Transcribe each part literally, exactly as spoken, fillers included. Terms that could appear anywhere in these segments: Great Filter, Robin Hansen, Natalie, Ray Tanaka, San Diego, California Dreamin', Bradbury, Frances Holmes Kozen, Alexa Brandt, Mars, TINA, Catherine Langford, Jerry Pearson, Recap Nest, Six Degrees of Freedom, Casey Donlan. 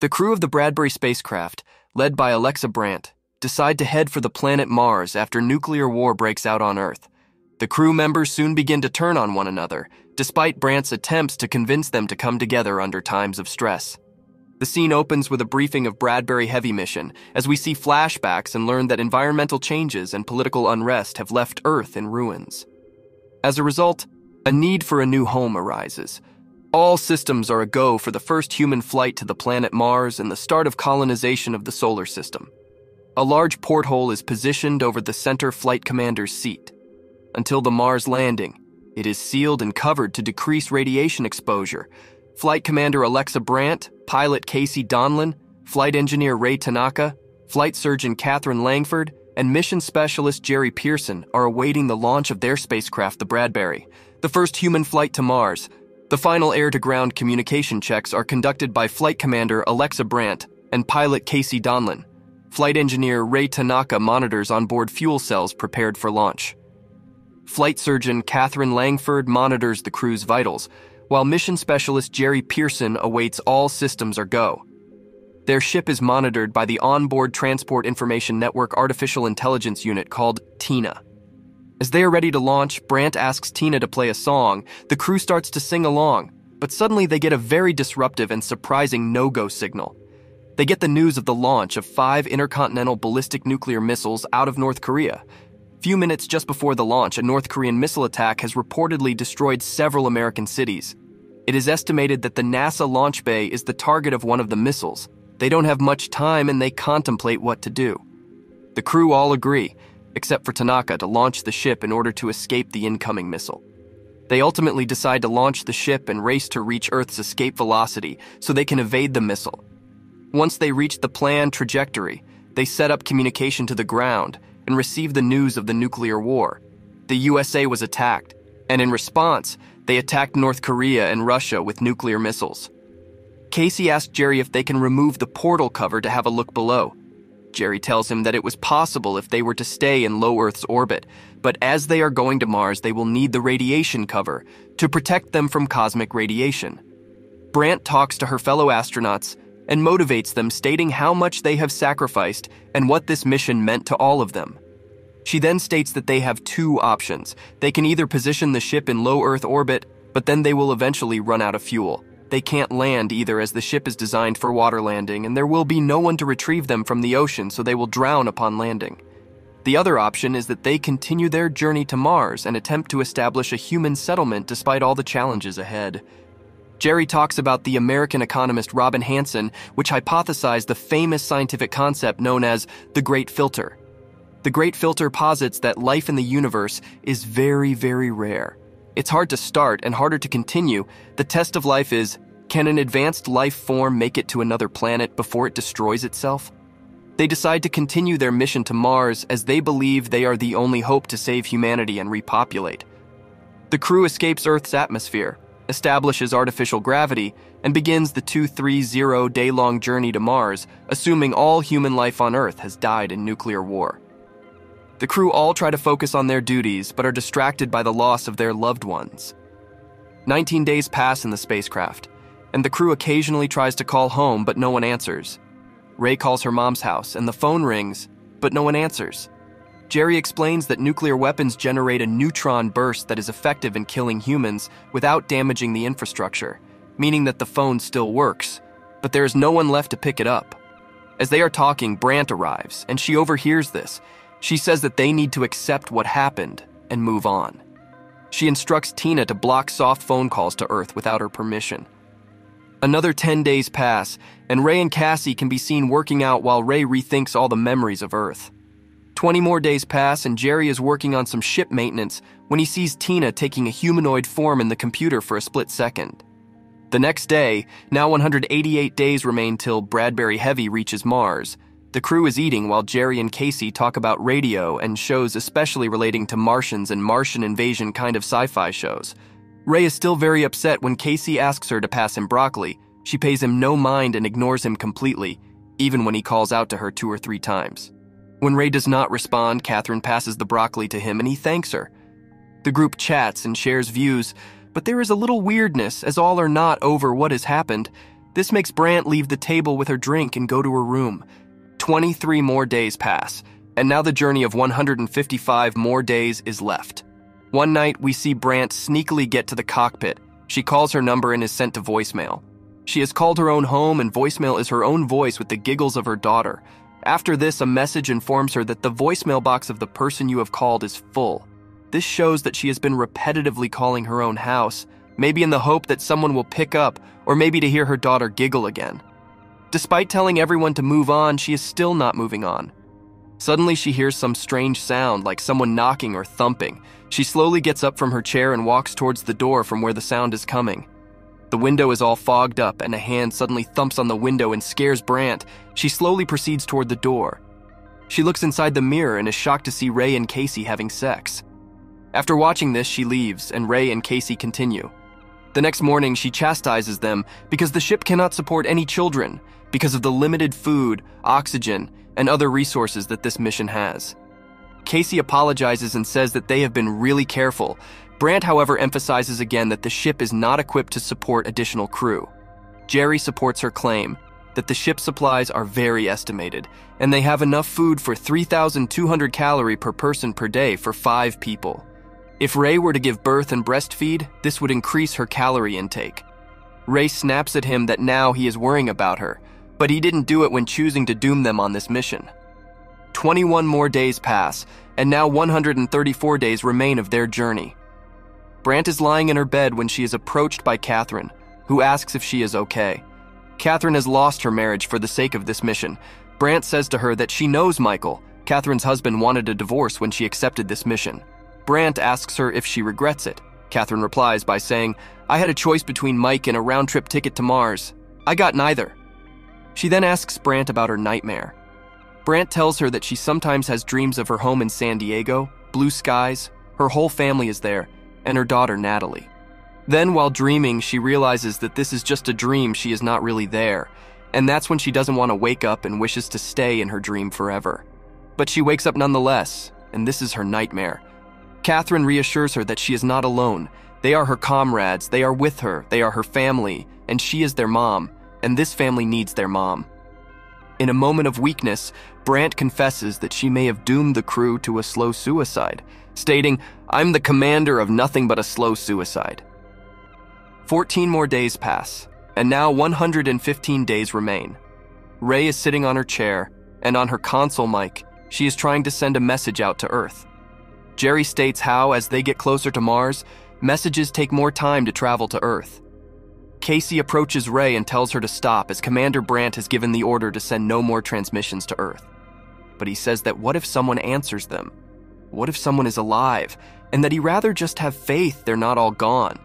The crew of the Bradbury spacecraft, led by Alexa Brandt, decide to head for the planet Mars after nuclear war breaks out on Earth. The crew members soon begin to turn on one another, despite Brandt's attempts to convince them to come together under times of stress. The scene opens with a briefing of Bradbury Heavy Mission, as we see flashbacks and learn that environmental changes and political unrest have left Earth in ruins. As a result, a need for a new home arises. All systems are a-go for the first human flight to the planet Mars and the start of colonization of the solar system. A large porthole is positioned over the center flight commander's seat. Until the Mars landing, it is sealed and covered to decrease radiation exposure. Flight Commander Alexa Brandt, Pilot Casey Donlan, Flight Engineer Ray Tanaka, Flight Surgeon Catherine Langford, and Mission Specialist Jerry Pearson are awaiting the launch of their spacecraft, the Bradbury, the first human flight to Mars. The final air-to-ground communication checks are conducted by Flight Commander Alexa Brandt and Pilot Casey Donlan. Flight Engineer Ray Tanaka monitors onboard fuel cells prepared for launch. Flight Surgeon Catherine Langford monitors the crew's vitals, while Mission Specialist Jerry Pearson awaits all systems are go. Their ship is monitored by the Onboard Transport Information Network Artificial Intelligence Unit called TINA. As they are ready to launch, Brandt asks TINA to play a song. The crew starts to sing along, but suddenly they get a very disruptive and surprising no-go signal. They get the news of the launch of five intercontinental ballistic nuclear missiles out of North Korea. Few minutes just before the launch, a North Korean missile attack has reportedly destroyed several American cities. It is estimated that the NASA launch bay is the target of one of the missiles. They don't have much time and they contemplate what to do. The crew all agree, except for Tanaka, to launch the ship in order to escape the incoming missile. They ultimately decide to launch the ship and race to reach Earth's escape velocity so they can evade the missile. Once they reach the planned trajectory, they set up communication to the ground and receive the news of the nuclear war. The U S A was attacked, and in response, they attacked North Korea and Russia with nuclear missiles. Casey asked Jerry if they can remove the portal cover to have a look below. Jerry tells him that it was possible if they were to stay in low Earth's orbit, but as they are going to Mars, they will need the radiation cover to protect them from cosmic radiation. Brandt talks to her fellow astronauts and motivates them, stating how much they have sacrificed and what this mission meant to all of them. She then states that they have two options. They can either position the ship in low Earth orbit, but then they will eventually run out of fuel. They can't land either, as the ship is designed for water landing and there will be no one to retrieve them from the ocean, so they will drown upon landing. The other option is that they continue their journey to Mars and attempt to establish a human settlement despite all the challenges ahead. Jerry talks about the American economist Robin Hansen, which hypothesized the famous scientific concept known as the Great Filter. The Great Filter posits that life in the universe is very, very rare. It's hard to start and harder to continue. The test of life is, can an advanced life form make it to another planet before it destroys itself? They decide to continue their mission to Mars, as they believe they are the only hope to save humanity and repopulate. The crew escapes Earth's atmosphere, establishes artificial gravity, and begins the two hundred thirty day-long journey to Mars, assuming all human life on Earth has died in nuclear war. The crew all try to focus on their duties, but are distracted by the loss of their loved ones. nineteen days pass in the spacecraft, and the crew occasionally tries to call home, but no one answers. Ray calls her mom's house, and the phone rings, but no one answers. Jerry explains that nuclear weapons generate a neutron burst that is effective in killing humans without damaging the infrastructure, meaning that the phone still works, but there is no one left to pick it up. As they are talking, Brandt arrives, and she overhears this. She says that they need to accept what happened and move on. She instructs TINA to block soft phone calls to Earth without her permission. Another ten days pass, and Ray and Cassie can be seen working out while Ray rethinks all the memories of Earth. twenty more days pass, and Jerry is working on some ship maintenance when he sees TINA taking a humanoid form in the computer for a split second. The next day, now one hundred eighty-eight days remain till Bradbury Heavy reaches Mars. The crew is eating while Jerry and Casey talk about radio and shows, especially relating to Martians and Martian invasion kind of sci-fi shows. Ray is still very upset when Casey asks her to pass him broccoli. She pays him no mind and ignores him completely, even when he calls out to her two or three times. When Ray does not respond, Catherine passes the broccoli to him and he thanks her. The group chats and shares views, but there is a little weirdness, as all are not over what has happened. This makes Brandt leave the table with her drink and go to her room. twenty-three more days pass, and now the journey of one hundred fifty-five more days is left. One night, we see Brandt sneakily get to the cockpit. She calls her number and is sent to voicemail. She has called her own home, and voicemail is her own voice with the giggles of her daughter. After this, a message informs her that the voicemail box of the person you have called is full. This shows that she has been repetitively calling her own house, maybe in the hope that someone will pick up, or maybe to hear her daughter giggle again. Despite telling everyone to move on, she is still not moving on. Suddenly, she hears some strange sound, like someone knocking or thumping. She slowly gets up from her chair and walks towards the door from where the sound is coming. The window is all fogged up, and a hand suddenly thumps on the window and scares Brandt. She slowly proceeds toward the door. She looks inside the mirror and is shocked to see Ray and Casey having sex. After watching this, she leaves, and Ray and Casey continue. The next morning, she chastises them because the ship cannot support any children because of the limited food, oxygen, and other resources that this mission has. Casey apologizes and says that they have been really careful. Brandt, however, emphasizes again that the ship is not equipped to support additional crew. Jerry supports her claim that the ship's supplies are very estimated, and they have enough food for three thousand two hundred calories per person per day for five people. If Ray were to give birth and breastfeed, this would increase her calorie intake. Ray snaps at him that now he is worrying about her, but he didn't do it when choosing to doom them on this mission. twenty-one more days pass, and now one hundred thirty-four days remain of their journey. Brandt is lying in her bed when she is approached by Catherine, who asks if she is okay. Catherine has lost her marriage for the sake of this mission. Brandt says to her that she knows Michael, Catherine's husband, wanted a divorce when she accepted this mission. Brandt asks her if she regrets it. Catherine replies by saying, "I had a choice between Mike and a round-trip ticket to Mars. I got neither." She then asks Brandt about her nightmare. Brandt tells her that she sometimes has dreams of her home in San Diego, blue skies, her whole family is there, and her daughter Natalie. Then, while dreaming, she realizes that this is just a dream, she is not really there, and that's when she doesn't want to wake up and wishes to stay in her dream forever. But she wakes up nonetheless, and this is her nightmare. Catherine reassures her that she is not alone. They are her comrades, they are with her, they are her family, and she is their mom. And this family needs their mom. In a moment of weakness, Brandt confesses that she may have doomed the crew to a slow suicide, stating, "I'm the commander of nothing but a slow suicide." fourteen more days pass, and now one hundred fifteen days remain. Ray is sitting on her chair, and on her console mic, she is trying to send a message out to Earth. Jerry states how, as they get closer to Mars, messages take more time to travel to Earth. Casey approaches Ray and tells her to stop, as Commander Brandt has given the order to send no more transmissions to Earth. But he says that what if someone answers them? What if someone is alive? And that he'd rather just have faith they're not all gone.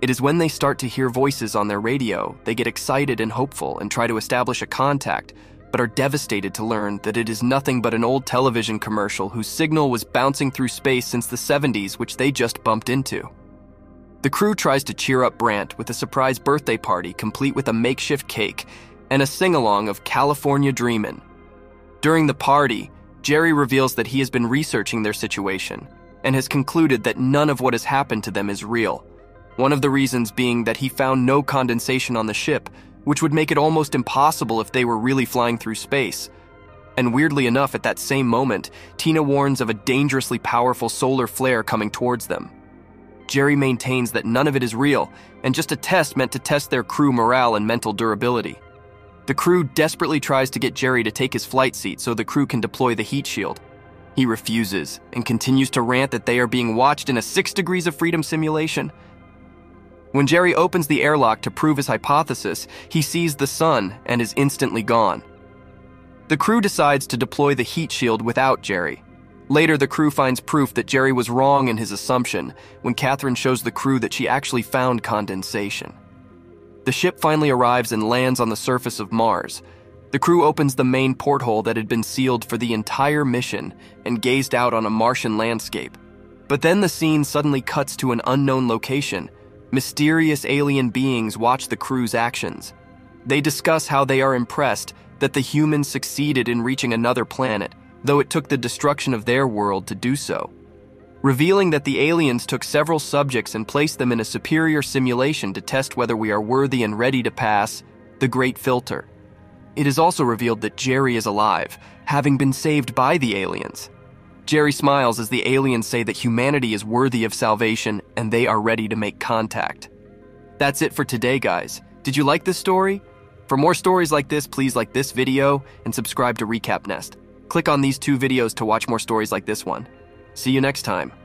It is when they start to hear voices on their radio, they get excited and hopeful and try to establish a contact, but are devastated to learn that it is nothing but an old television commercial whose signal was bouncing through space since the seventies, which they just bumped into. The crew tries to cheer up Brandt with a surprise birthday party complete with a makeshift cake and a sing-along of California Dreamin'. During the party, Jerry reveals that he has been researching their situation and has concluded that none of what has happened to them is real, one of the reasons being that he found no condensation on the ship, which would make it almost impossible if they were really flying through space. And weirdly enough, at that same moment, TINA warns of a dangerously powerful solar flare coming towards them. Jerry maintains that none of it is real, and just a test meant to test their crew morale and mental durability. The crew desperately tries to get Jerry to take his flight seat so the crew can deploy the heat shield. He refuses, and continues to rant that they are being watched in a six degrees of freedom simulation. When Jerry opens the airlock to prove his hypothesis, he sees the sun and is instantly gone. The crew decides to deploy the heat shield without Jerry. Later, the crew finds proof that Jerry was wrong in his assumption when Catherine shows the crew that she actually found condensation. The ship finally arrives and lands on the surface of Mars. The crew opens the main porthole that had been sealed for the entire mission and gazed out on a Martian landscape. But then the scene suddenly cuts to an unknown location. Mysterious alien beings watch the crew's actions. They discuss how they are impressed that the humans succeeded in reaching another planet, though it took the destruction of their world to do so, revealing that the aliens took several subjects and placed them in a superior simulation to test whether we are worthy and ready to pass the Great Filter. It is also revealed that Jerry is alive, having been saved by the aliens. Jerry smiles as the aliens say that humanity is worthy of salvation and they are ready to make contact. That's it for today, guys. Did you like this story? For more stories like this, please like this video and subscribe to Recap Nest. Click on these two videos to watch more stories like this one. See you next time.